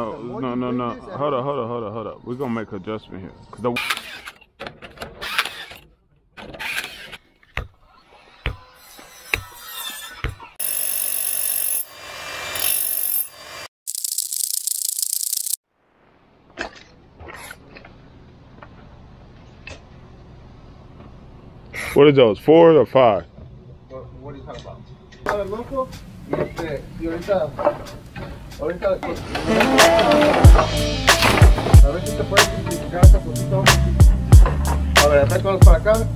No. Hold up. We're gonna make an adjustment here. What are those? 4 or 5? What are you talking about? A ver si te puedes simplificar un poquito. A ver, atácalos para acá.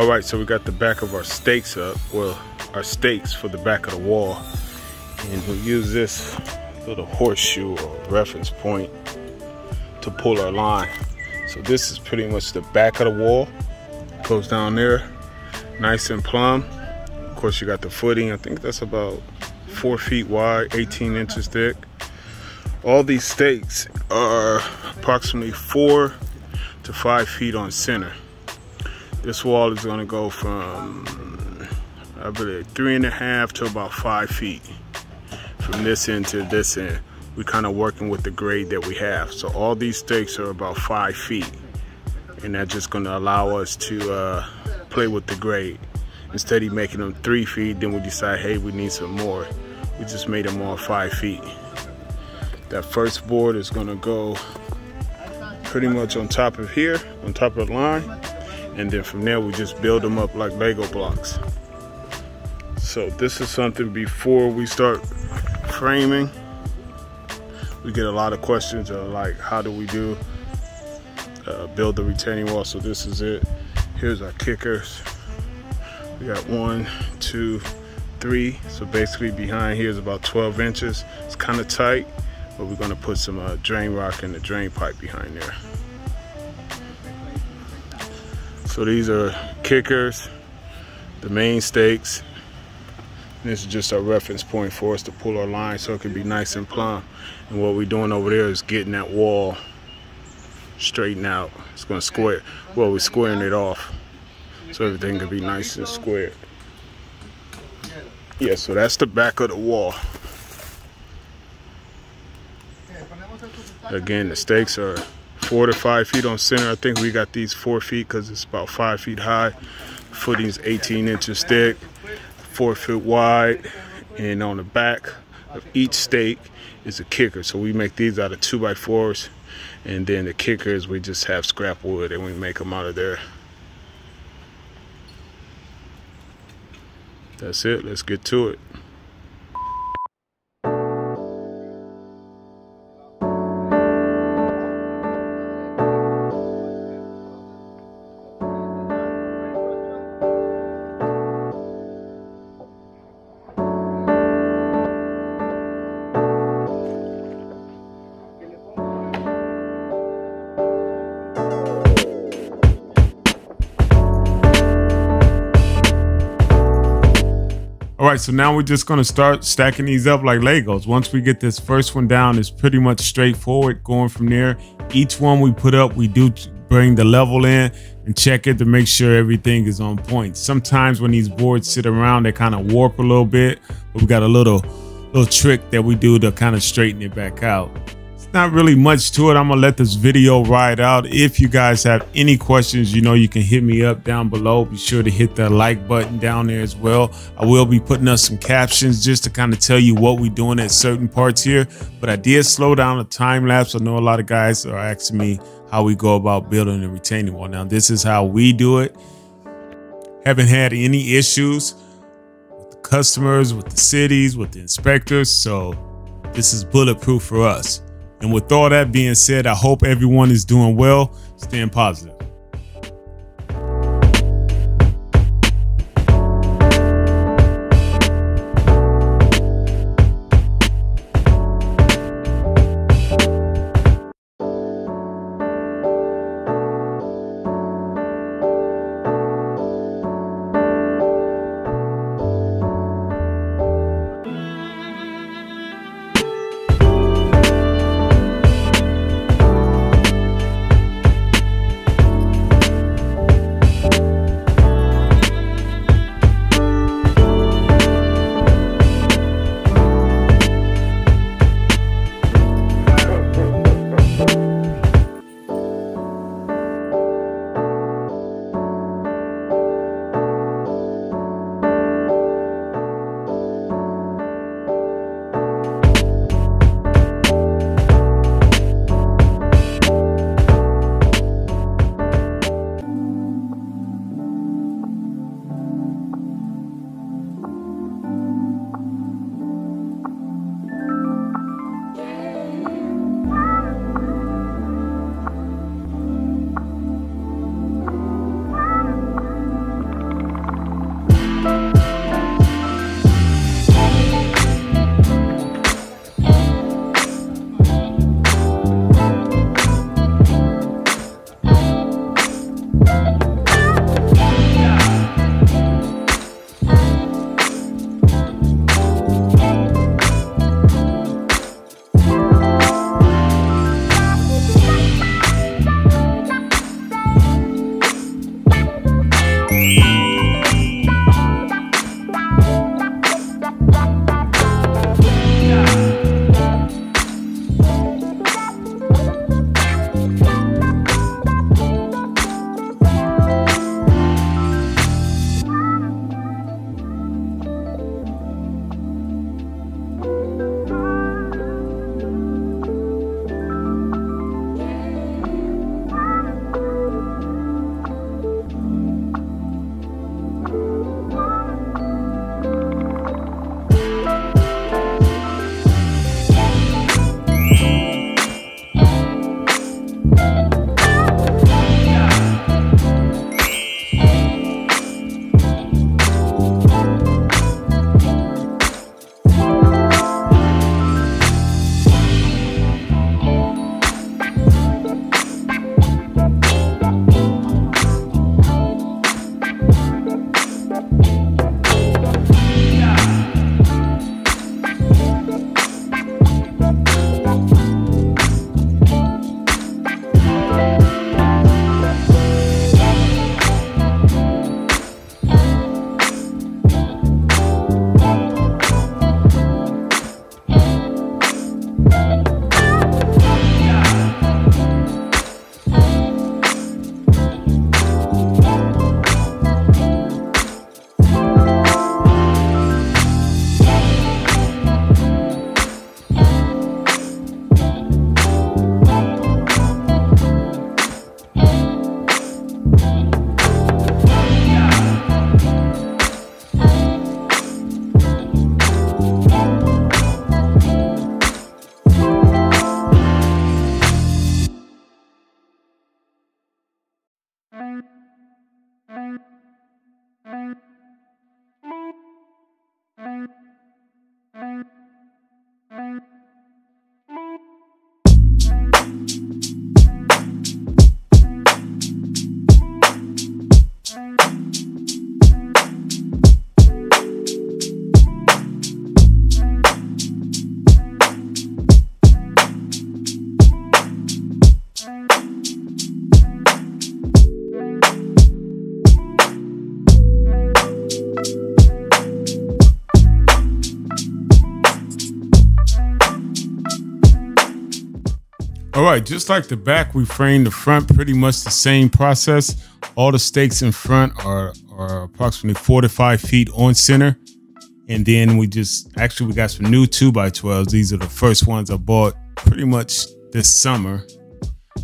Alright, so we got the back of our stakes up. Well, our stakes for the back of the wall. And we'll use this little horseshoe or reference point to pull our line. So this is pretty much the back of the wall. Goes down there, nice and plumb. Of course, you got the footing. I think that's about 4 feet wide, 18 inches thick. All these stakes are approximately 4 to 5 feet on center. This wall is gonna go from, I believe, 3.5 to about 5 feet. From this end to this end, we're kind of working with the grade that we have. So all these stakes are about 5 feet. And that's just gonna allow us to play with the grade. Instead of making them 3 feet, then we decide, hey, we need some more. We just made them all 5 feet. That first board is gonna go pretty much on top of here, on top of the line. And then from there, we just build them up like Lego blocks. So this is something before we start framing. We get a lot of questions of like, how do we do build the retaining wall? So this is it. Here's our kickers. We got 1, 2, 3. So basically behind here is about 12 inches. It's kind of tight, but we're gonna put some drain rock and the drain pipe behind there. So these are kickers, the main stakes. This is just our reference point for us to pull our line so it can be nice and plumb. And what we're doing over there is getting that wall straightened out. It's gonna square, well, we're squaring it off so everything can be nice and squared. Yeah, so that's the back of the wall. Again, the stakes are 4 to 5 feet on center. I think we got these 4 feet because it's about 5 feet high. Footing's 18 inches thick, 4 foot wide, and on the back of each stake is a kicker. So we make these out of 2x4s, and then the kickers we just have scrap wood and we make them out of there. That's it. Let's get to it. All right, so now we're just gonna start stacking these up like Legos. Once we get this first one down, it's pretty much straightforward going from there. Each one we put up, we do bring the level in and check it to make sure everything is on point. Sometimes when these boards sit around, they kind of warp a little bit, but we got a little trick that we do to kind of straighten it back out. It's not really much to it. I'm gonna let this video ride out. If you guys have any questions, you know, you can hit me up down below. Be sure to hit that like button down there as well. I will be putting up some captions just to kind of tell you what we're doing at certain parts here, but I did slow down the time lapse. I know a lot of guys are asking me how we go about building a retaining wall. Now this is how we do it. Haven't had any issues with the customers, with the cities, with the inspectors, so this is bulletproof for us. And with all that being said, I hope everyone is doing well, staying positive. enjoy. Just like the back, we frame the front pretty much the same process. All the stakes in front are approximately 4 to 5 feet on center. And then we just, actually we got some new 2x12s. These are the first ones I bought pretty much this summer.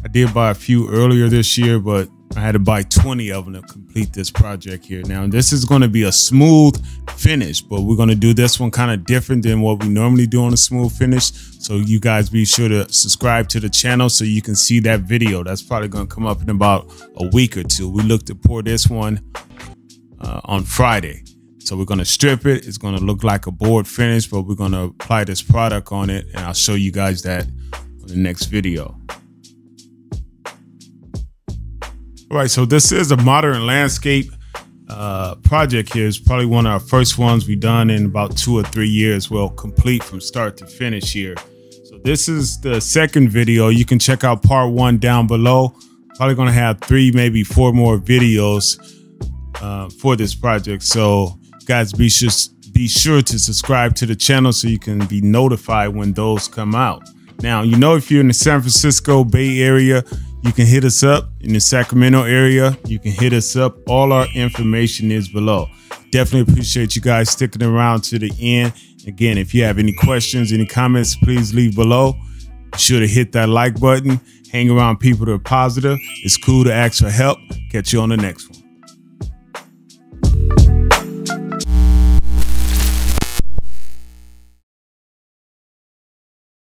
I did buy a few earlier this year, but I had to buy 20 of them to complete this project here. Now, this is going to be a smooth finish, but we're going to do this one kind of different than what we normally do on a smooth finish. So you guys be sure to subscribe to the channel so you can see that video. That's probably going to come up in about a week or two. We look to pour this one on Friday. So we're going to strip it. It's going to look like a board finish, but we're going to apply this product on it. And I'll show you guys that on the next video. All right, so this is a modern landscape project here. It's probably one of our first ones we've done in about 2 or 3 years. Well, complete from start to finish here. So this is the second video. You can check out part 1 down below. Probably gonna have 3, maybe 4 more videos for this project. So guys, be sure to subscribe to the channel so you can be notified when those come out. Now, you know, if you're in the San Francisco Bay Area, you can hit us up. In the Sacramento area, you can hit us up. All our information is below. Definitely appreciate you guys sticking around to the end. Again, if you have any questions, any comments, please leave below. Be sure to hit that like button. Hang around people that are positive. It's cool to ask for help. Catch you on the next one.